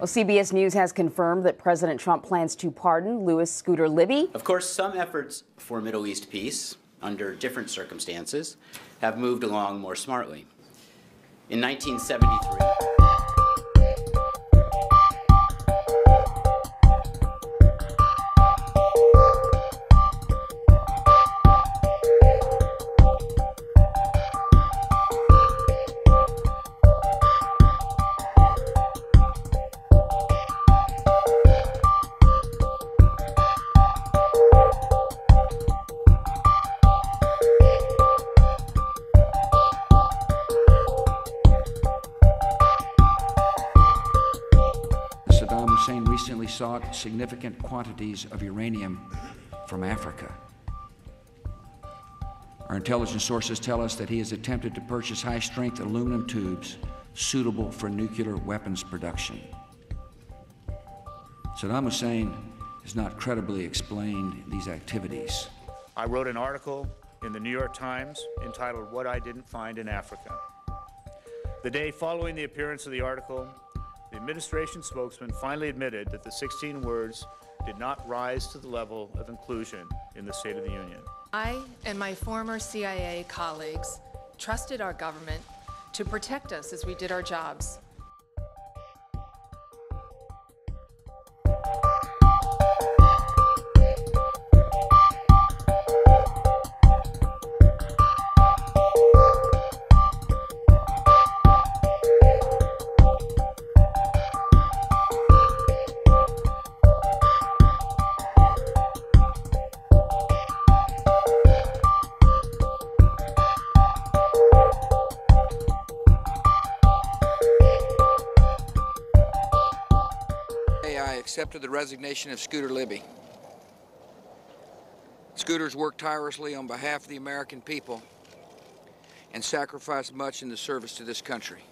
Well, CBS News has confirmed that President Trump plans to pardon Lewis Scooter Libby. Of course, some efforts for Middle East peace under different circumstances have moved along more smartly. In 1973... Saddam Hussein recently sought significant quantities of uranium from Africa. Our intelligence sources tell us that he has attempted to purchase high-strength aluminum tubes suitable for nuclear weapons production. Saddam Hussein has not credibly explained these activities. I wrote an article in the New York Times entitled "What I Didn't Find in Africa." The day following the appearance of the article, the administration spokesman finally admitted that the 16 words did not rise to the level of inclusion in the State of the Union. I and my former CIA colleagues trusted our government to protect us as we did our jobs. I accepted the resignation of Scooter Libby. Scooter's worked tirelessly on behalf of the American people and sacrificed much in the service to this country.